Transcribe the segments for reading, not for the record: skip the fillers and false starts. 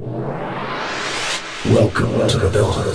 Welcome to the dance. Welcome to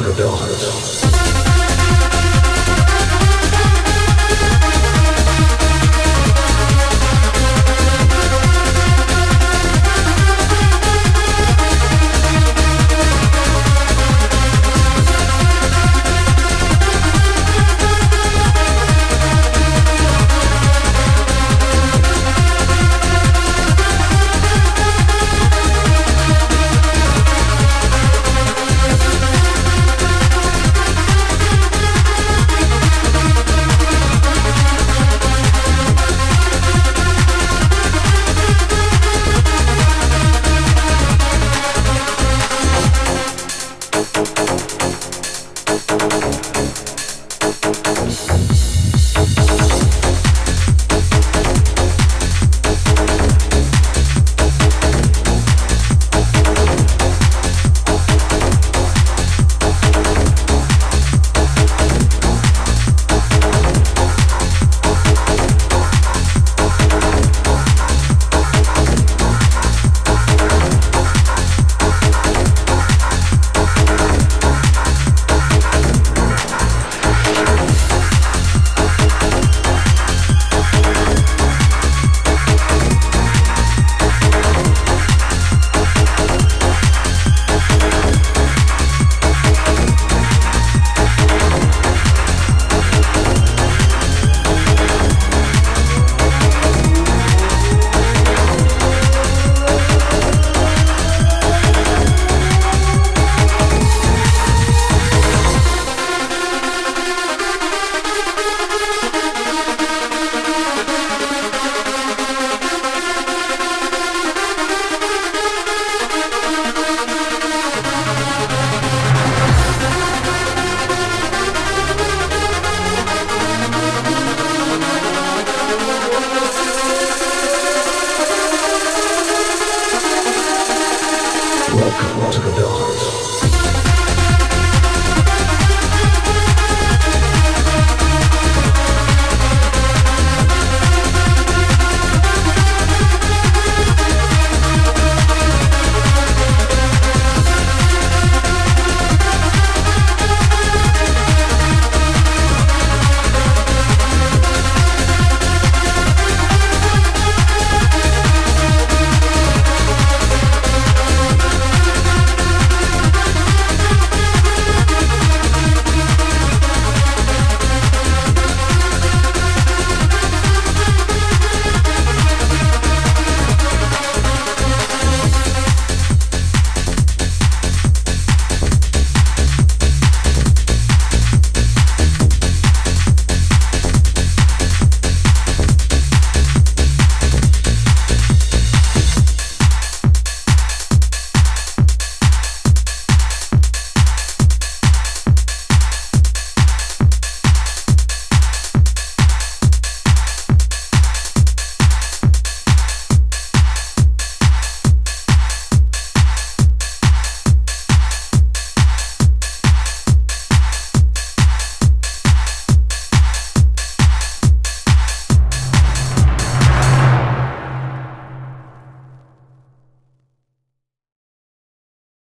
the dance.